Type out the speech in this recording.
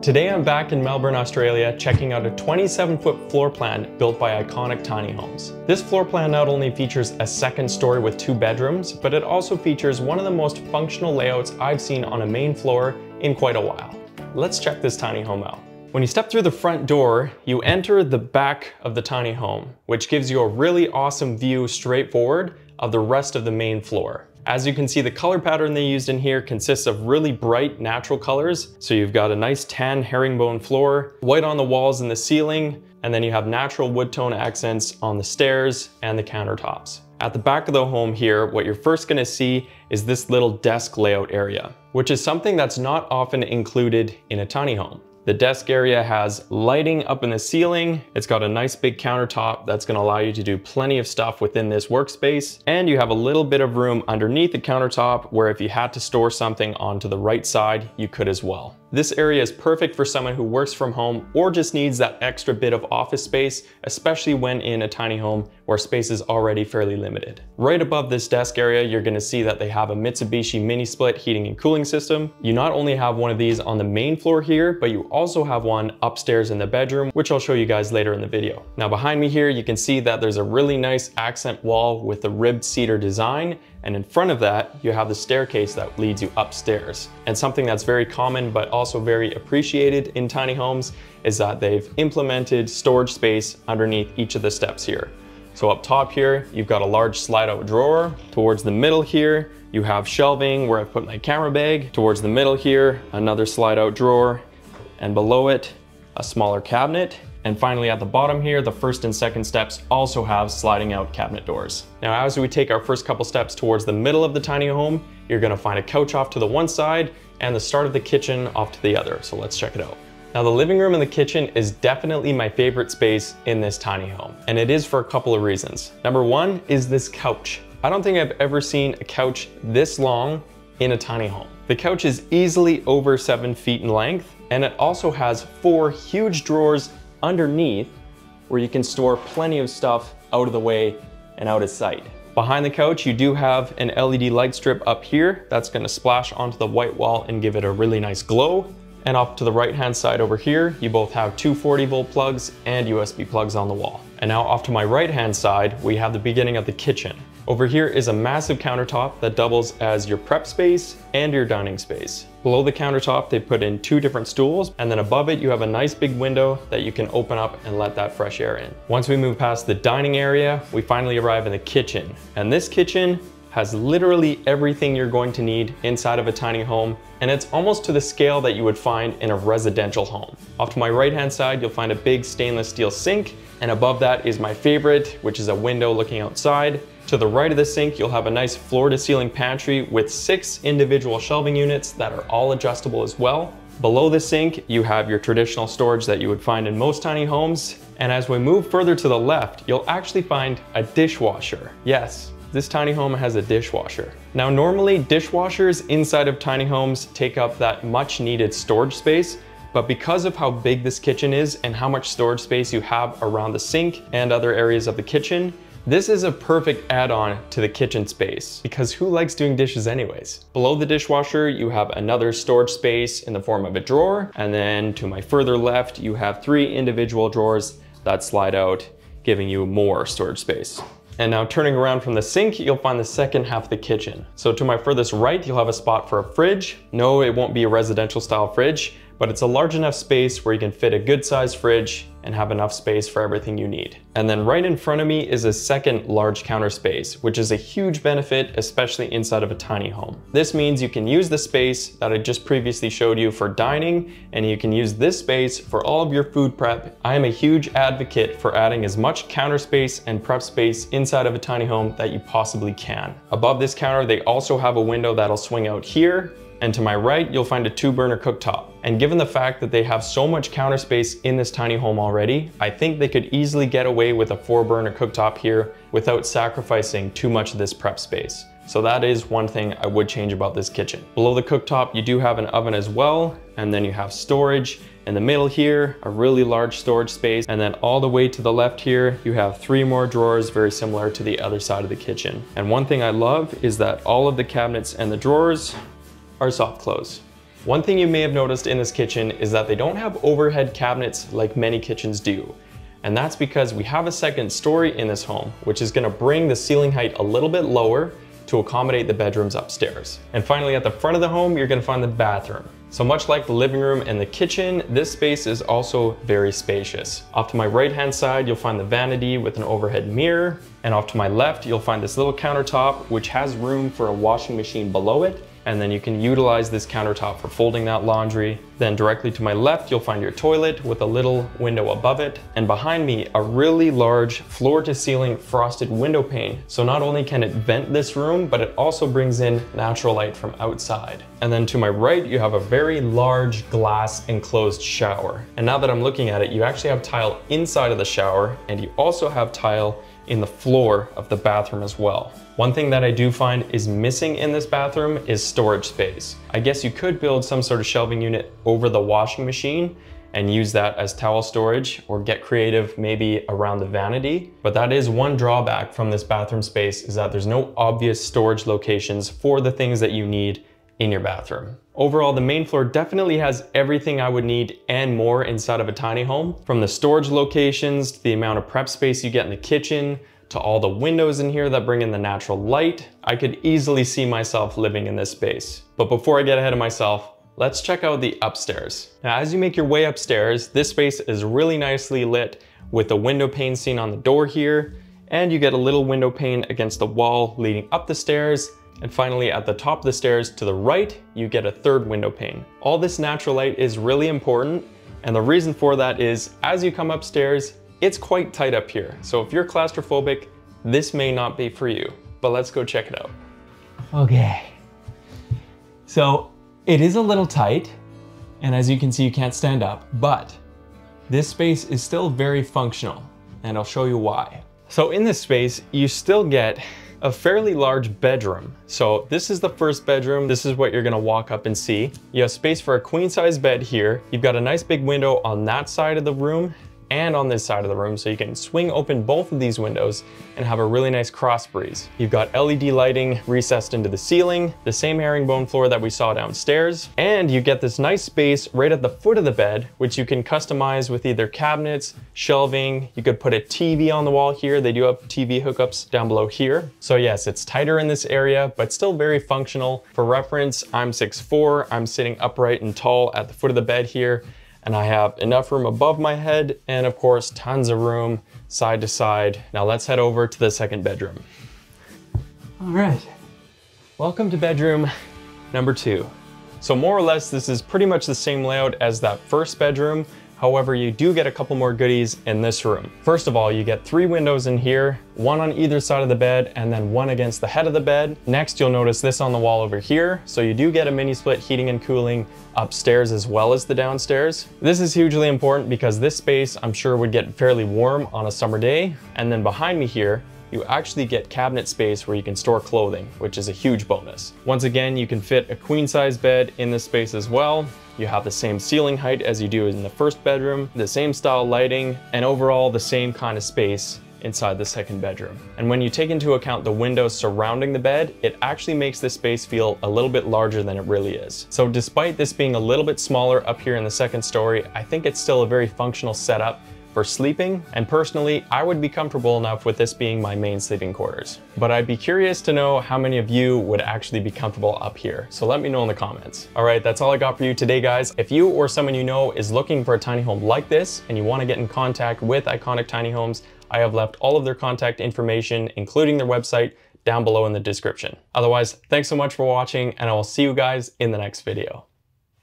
Today I'm back in Melbourne, Australia, checking out a 27-foot floor plan built by Iconic Tiny Homes. This floor plan not only features a second story with 2 bedrooms, but it also features one of the most functional layouts I've seen on a main floor in quite a while. Let's check this tiny home out. When you step through the front door, you enter the back of the tiny home, which gives you a really awesome view straight forward of the rest of the main floor. As you can see, the color pattern they used in here consists of really bright natural colors. So you've got a nice tan herringbone floor, white on the walls and the ceiling, and then you have natural wood tone accents on the stairs and the countertops. At the back of the home here, what you're first gonna see is this little desk layout area, which is something that's not often included in a tiny home. The desk area has lighting up in the ceiling. It's got a nice big countertop that's gonna allow you to do plenty of stuff within this workspace. And you have a little bit of room underneath the countertop where if you had to store something onto the right side, you could as well. This area is perfect for someone who works from home or just needs that extra bit of office space, especially when in a tiny home where space is already fairly limited. Right above this desk area, you're gonna see that they have a Mitsubishi mini split heating and cooling system. You not only have one of these on the main floor here, but you also have one upstairs in the bedroom, which I'll show you guys later in the video. Now behind me here, you can see that there's a really nice accent wall with the ribbed cedar design. And in front of that, you have the staircase that leads you upstairs. And something that's very common, but also very appreciated in tiny homes is that they've implemented storage space underneath each of the steps here. So up top here, you've got a large slide out drawer. Towards the middle here, you have shelving where I put my camera bag. Towards the middle here, another slide out drawer. And below it, a smaller cabinet. And finally at the bottom here, the first and second steps also have sliding out cabinet doors. Now, as we take our first couple steps towards the middle of the tiny home, you're gonna find a couch off to the one side and the start of the kitchen off to the other. So let's check it out. Now, the living room and the kitchen is definitely my favorite space in this tiny home. And it is for a couple of reasons. Number one is this couch. I don't think I've ever seen a couch this long in a tiny home. The couch is easily over 7 feet in length, and it also has 4 huge drawers underneath where you can store plenty of stuff out of the way and out of sight. Behind the couch, you do have an LED light strip up here that's gonna splash onto the white wall and give it a really nice glow. And off to the right-hand side over here, you both have 240-volt plugs and USB plugs on the wall. And now off to my right-hand side, we have the beginning of the kitchen. Over here is a massive countertop that doubles as your prep space and your dining space. Below the countertop, they put in 2 different stools, and then above it, you have a nice big window that you can open up and let that fresh air in. Once we move past the dining area, we finally arrive in the kitchen. And this kitchen has literally everything you're going to need inside of a tiny home, and it's almost to the scale that you would find in a residential home. Off to my right-hand side, you'll find a big stainless steel sink, and above that is my favorite, which is a window looking outside. To the right of the sink, you'll have a nice floor-to-ceiling pantry with 6 individual shelving units that are all adjustable as well. Below the sink, you have your traditional storage that you would find in most tiny homes. And as we move further to the left, you'll actually find a dishwasher. Yes, this tiny home has a dishwasher. Now, normally dishwashers inside of tiny homes take up that much-needed storage space, but because of how big this kitchen is and how much storage space you have around the sink and other areas of the kitchen, this is a perfect add-on to the kitchen space, because who likes doing dishes anyways? Below the dishwasher, you have another storage space in the form of a drawer. And then to my further left, you have 3 individual drawers that slide out, giving you more storage space. And now turning around from the sink, you'll find the second half of the kitchen. So to my furthest right, you'll have a spot for a fridge. No, it won't be a residential style fridge, but it's a large enough space where you can fit a good sized fridge and have enough space for everything you need. And then right in front of me is a second large counter space, which is a huge benefit, especially inside of a tiny home. This means you can use the space that I just previously showed you for dining, and you can use this space for all of your food prep. I am a huge advocate for adding as much counter space and prep space inside of a tiny home that you possibly can. Above this counter, they also have a window that'll swing out here. And to my right, you'll find a 2-burner cooktop. And given the fact that they have so much counter space in this tiny home already, I think they could easily get away with a 4-burner cooktop here without sacrificing too much of this prep space. So that is one thing I would change about this kitchen. Below the cooktop, you do have an oven as well. And then you have storage in the middle here, a really large storage space. And then all the way to the left here, you have 3 more drawers, very similar to the other side of the kitchen. And one thing I love is that all of the cabinets and the drawers are soft close, One thing you may have noticed in this kitchen is that they don't have overhead cabinets like many kitchens do. And that's because we have a second story in this home, which is gonna bring the ceiling height a little bit lower to accommodate the bedrooms upstairs. And finally, at the front of the home, you're gonna find the bathroom. So much like the living room and the kitchen, this space is also very spacious. Off to my right-hand side, you'll find the vanity with an overhead mirror. And off to my left, you'll find this little countertop, which has room for a washing machine below it. And then you can utilize this countertop for folding that laundry. Then directly to my left, you'll find your toilet with a little window above it. And behind me, a really large floor to ceiling frosted window pane. So not only can it vent this room, but it also brings in natural light from outside. And then to my right, you have a very large glass enclosed shower. And now that I'm looking at it, you actually have tile inside of the shower, and you also have tile in the floor of the bathroom as well. One thing that I do find is missing in this bathroom is storage space. I guess you could build some sort of shelving unit over the washing machine and use that as towel storage, or get creative maybe around the vanity. But that is one drawback from this bathroom space, is that there's no obvious storage locations for the things that you need in your bathroom. Overall, the main floor definitely has everything I would need and more inside of a tiny home. From the storage locations, to the amount of prep space you get in the kitchen, to all the windows in here that bring in the natural light, I could easily see myself living in this space. But before I get ahead of myself, let's check out the upstairs. Now, as you make your way upstairs, this space is really nicely lit with the window pane seen on the door here, and you get a little window pane against the wall leading up the stairs. And finally, at the top of the stairs to the right, you get a third window pane. All this natural light is really important. And the reason for that is, as you come upstairs, it's quite tight up here. So if you're claustrophobic, this may not be for you, but let's go check it out. Okay. So it is a little tight. And as you can see, you can't stand up, but this space is still very functional, and I'll show you why. So in this space, you still get a fairly large bedroom. So this is the first bedroom. This is what you're gonna walk up and see. You have space for a queen size bed here. You've got a nice big window on that side of the room and on this side of the room. So you can swing open both of these windows and have a really nice cross breeze. You've got LED lighting recessed into the ceiling, the same herringbone floor that we saw downstairs. And you get this nice space right at the foot of the bed, which you can customize with either cabinets, shelving. You could put a TV on the wall here. They do have TV hookups down below here. So yes, it's tighter in this area, but still very functional. For reference, I'm 6'4". I'm sitting upright and tall at the foot of the bed here. And I have enough room above my head, and of course, tons of room side to side. Now let's head over to the second bedroom. All right, welcome to bedroom number 2. So more or less, this is pretty much the same layout as that first bedroom. However, you do get a couple more goodies in this room. First of all, you get 3 windows in here, one on either side of the bed, and then one against the head of the bed. Next, you'll notice this on the wall over here. So you do get a mini split heating and cooling upstairs as well as the downstairs. This is hugely important because this space, I'm sure, would get fairly warm on a summer day. And then behind me here, you actually get cabinet space where you can store clothing, which is a huge bonus. Once again, you can fit a queen size bed in this space as well. You have the same ceiling height as you do in the first bedroom, the same style lighting, and overall the same kind of space inside the second bedroom. And when you take into account the windows surrounding the bed, it actually makes this space feel a little bit larger than it really is. So despite this being a little bit smaller up here in the second story, I think it's still a very functional setup for sleeping, and personally, I would be comfortable enough with this being my main sleeping quarters. But I'd be curious to know how many of you would actually be comfortable up here. So let me know in the comments. All right, that's all I got for you today, guys. If you or someone you know is looking for a tiny home like this, and you want to get in contact with Iconic Tiny Homes, I have left all of their contact information, including their website, down below in the description. Otherwise, thanks so much for watching, and I will see you guys in the next video.